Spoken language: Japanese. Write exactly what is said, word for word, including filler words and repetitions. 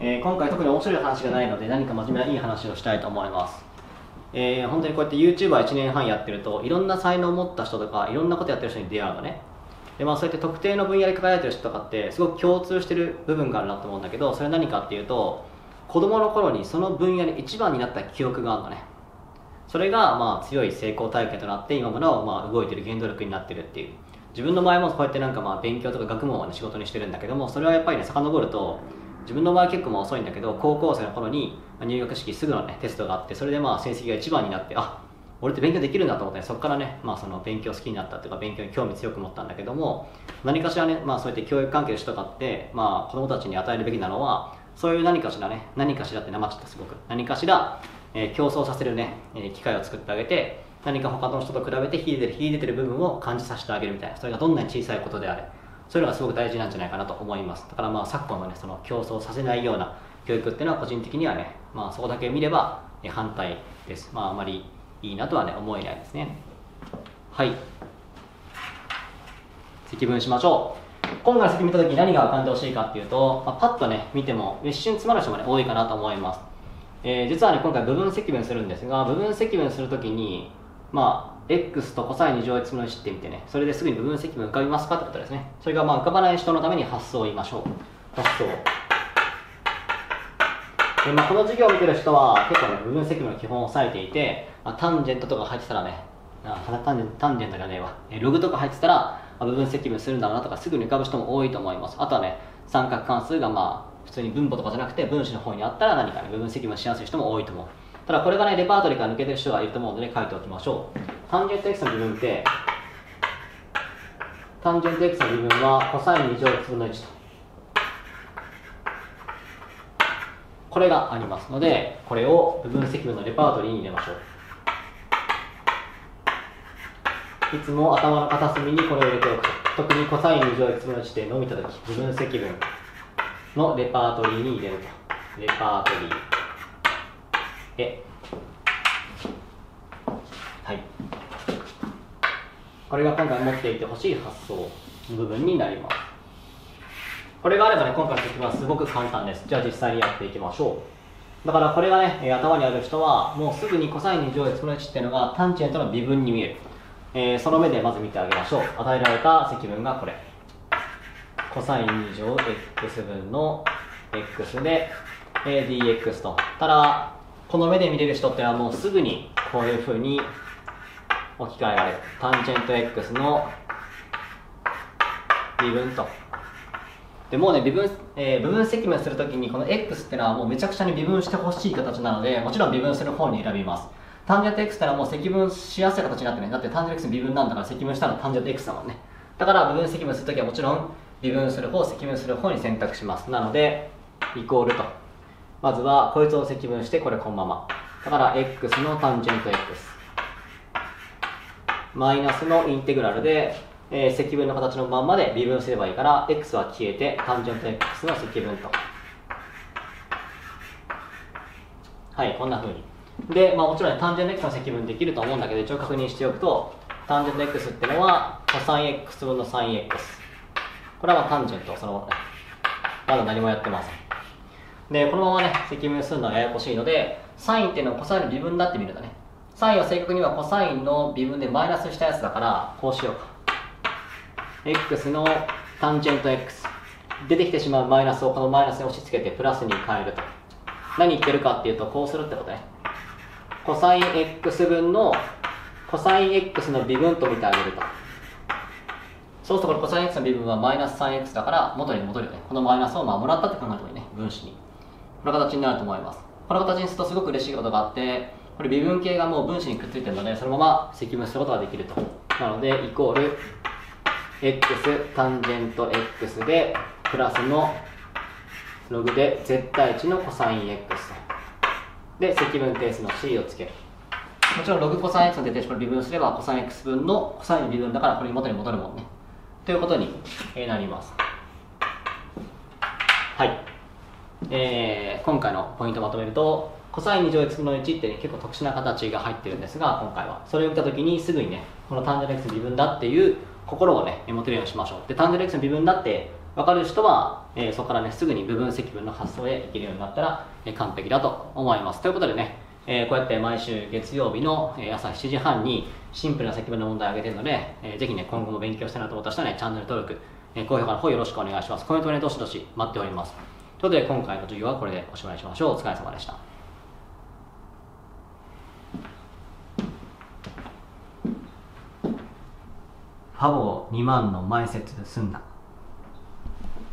えー、今回特に面白い話がないので何か真面目ないい話をしたいと思います。えー、本当にこうやって ユーチューバーいちねんはんやってるといろんな才能を持った人とかいろんなことやってる人に出会うのね。でまあ、そうやって特定の分野で輝いてる人とかってすごく共通してる部分があるなと思うんだけど、それは何かっていうと、子供の頃にその分野で一番になった記憶があるのね。それがまあ強い成功体験となって今もなおまあ動いてる原動力になってるっていう。自分の前もこうやってなんかまあ勉強とか学問を、ね、仕事にしてるんだけども、それはやっぱりね遡ると自分の場合結構まあ遅いんだけど、高校生の頃に入学式すぐの、ね、テストがあって、それでまあ成績が一番になって、あ俺って勉強できるんだと思って、ね、そこからね、まあ、その勉強好きになったというか勉強に興味強く持ったんだけども、何かしらね、まあ、そうやって教育関係の人とかって、まあ、子供たちに与えるべきなのはそういう何かしらね何かしらってなまっちゃったすごく何かしら、えー、競争させるね、えー、機会を作ってあげて、何か他の人と比べて秀でてる秀でてる部分を感じさせてあげるみたいな、それがどんなに小さいことであれ、そういうのがすごく大事なんじゃないかなと思います。だからまあ昨今のねその競争させないような教育っていうのは個人的にはね、まあ、そこだけ見れば反対です。まああまりいいなとはね思えないですね。はい。積分しましょう。今回の積見た時に何が浮かんでほしいかっていうと、まあ、パッとね見ても一瞬詰まる人もね多いかなと思います。えー、実はね今回部分積分するんですが、部分積分するときにまあ x と コサインに乗で積分してみてね、それですぐに部分積分浮かびますかってことですね。それがまあ浮かばない人のために発想を言いましょう。発想。でまあ、この授業を見てる人は結構ね部分積分の基本を押さえていて、まあ、タンジェントとか入ってたらねあタンジェントタンジェントじゃねえわログとか入ってたら、まあ、部分積分するんだろうなとかすぐに浮かぶ人も多いと思います。あとはね三角関数がまあ普通に分母とかじゃなくて分子の方にあったら何かね部分積分しやすい人も多いと思う。ただこれがねレパートリーから抜けてる人がいると思うので、ね、書いておきましょう。タンジェント x の部分ってタンジェント x の部分は コサインに乗でいちぶんのいちとこれがありますので、これを部分積分のレパートリーに入れましょう。いつも頭の片隅にこれを入れておく。特に コサインに乗でいちぶんのいちで伸びたとき、部分積分のレパートリーに入れると。レパートリーえはい、これが今回持っていてほしい発想の部分になります。これがあればね今回の時はすごく簡単です。じゃあ実際にやっていきましょう。だからこれがね頭にある人はもうすぐに コサインに乗でいちぶんのいちっていうのがタンジェントの微分に見える、えー、その目でまず見てあげましょう。与えられた積分がこれ コサインに乗でいちぶんのいちで ディーエックス と。ただこの目で見れる人ってのはもうすぐにこういうふうに置き換えられる。タンジェント x の微分と。でもうね微分、えー、部分積分するときにこの x ってのはもうめちゃくちゃに微分してほしい形なので、もちろん微分する方に選びます。タンジェント x ってのはもう積分しやすい形になってね、だってタンジェント x 微分なんだから積分したらタンジェント x だもんね。だから部分積分するときはもちろん微分する方積分する方に選択します。なのでイコールと。まずはこいつを積分してこれこのままだから x のタンジェント x マイナスのインテグラルで、えー、積分の形のまんまで微分すればいいから x は消えてタンジェント x の積分と。はいこんな風にで、まあ、もちろんタンジェント x の積分できると思うんだけど、一応確認しておくとタンジェント x ってのは コサインエックスぶんのサインエックス これはまあタンジェントそのまま、ね、まだ何もやってません。でこのままね積分するのはややこしいので、サインっていうのはコサインの微分になってみるんだね。サインは正確にはコサインの微分でマイナスしたやつだからこうしようか。 x のタンジェント x 出てきてしまうマイナスをこのマイナスに押し付けてプラスに変えると。何言ってるかっていうとこうするってことね。コサイン x 分のコサイン x の微分と見てあげると。そうするとこれコサイン x の微分はマイナス サインエックス だから元に戻るよね。このマイナスをまあもらったって考えてもいいね。分子にこの形になると思います。この形にするとすごく嬉しいことがあって、これ微分系がもう分子にくっついてるのでそのまま積分することができると。なのでイコール x タンジェント x でプラスのログで絶対値の コサインエックス で積分定数の c をつける。もちろんログ コサインエックス の出てこれ微分すれば コサインエックスぶんの コサイン の微分だからこれ元に戻るもんねということになります。はいえー、今回のポイントをまとめると コサインに乗でいちぶんのいちって、ね、結構特殊な形が入ってるんですが、今回はそれを見た時にすぐにねこのタンジェント x の微分だっていう心をね持てるようにしましょう。でタンジェント x の微分だって分かる人は、えー、そこからねすぐに部分積分の発想へ行けるようになったら、えー、完璧だと思います。ということでね、えー、こうやって毎週月曜日の朝しちじはんにシンプルな積分の問題を上げているので、えー、ぜひね今後も勉強したいなと思った人はねチャンネル登録、えー、高評価の方よろしくお願いします。コメントねどしどし待っております。ということで今回の授業はこれでおしまいしましょう。お疲れ様でした。ファボにまんの前説済んだ。